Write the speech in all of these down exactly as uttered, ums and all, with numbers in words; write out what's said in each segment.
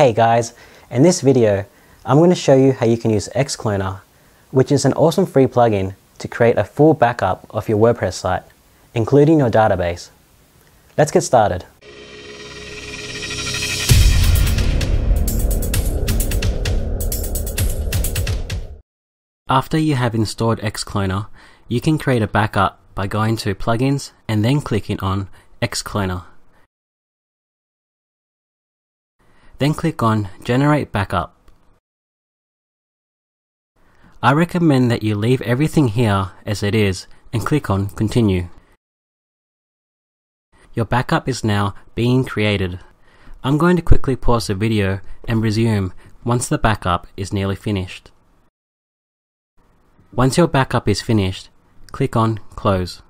Hey guys, in this video I'm going to show you how you can use XCloner, which is an awesome free plugin to create a full backup of your WordPress site, including your database. Let's get started. After you have installed XCloner, you can create a backup by going to Plugins and then clicking on XCloner. Then click on Generate Backup. I recommend that you leave everything here as it is and click on Continue. Your backup is now being created. I'm going to quickly pause the video and resume once the backup is nearly finished. Once your backup is finished, click on Close.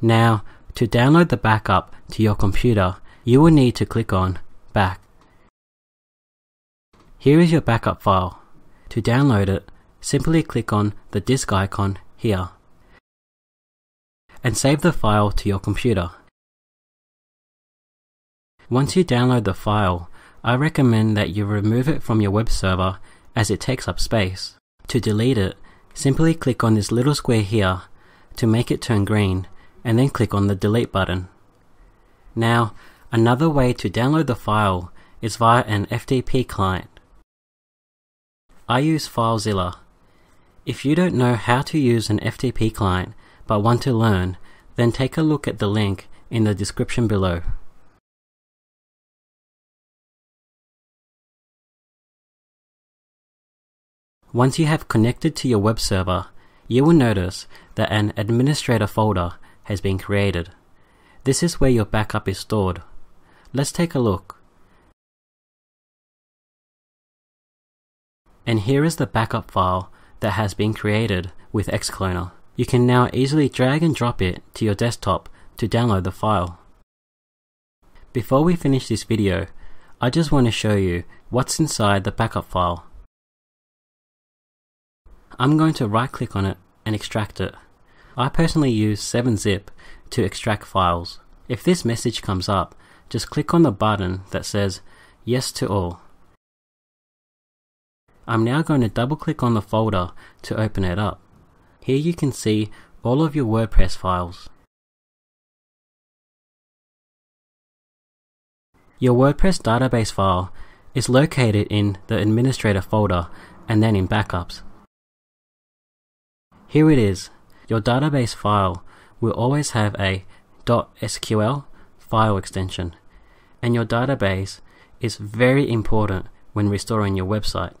Now, to download the backup to your computer, you will need to click on Back. Here is your backup file. To download it, simply click on the disk icon here and save the file to your computer. Once you download the file, I recommend that you remove it from your web server as it takes up space. To delete it, simply click on this little square here to make it turn green and then click on the Delete button. Now, another way to download the file is via an F T P client. I use FileZilla. If you don't know how to use an F T P client but want to learn, then take a look at the link in the description below. Once you have connected to your web server, you will notice that an administrator folder has been created. This is where your backup is stored. Let's take a look. And here is the backup file that has been created with XCloner. You can now easily drag and drop it to your desktop to download the file. Before we finish this video, I just want to show you what's inside the backup file. I'm going to right click on it and extract it. I personally use seven zip to extract files. If this message comes up, just click on the button that says Yes to All. I'm now going to double click on the folder to open it up. Here you can see all of your WordPress files. Your WordPress database file is located in the administrator folder and then in backups. Here it is. Your database file will always have a .sql file extension, and your database is very important when restoring your website.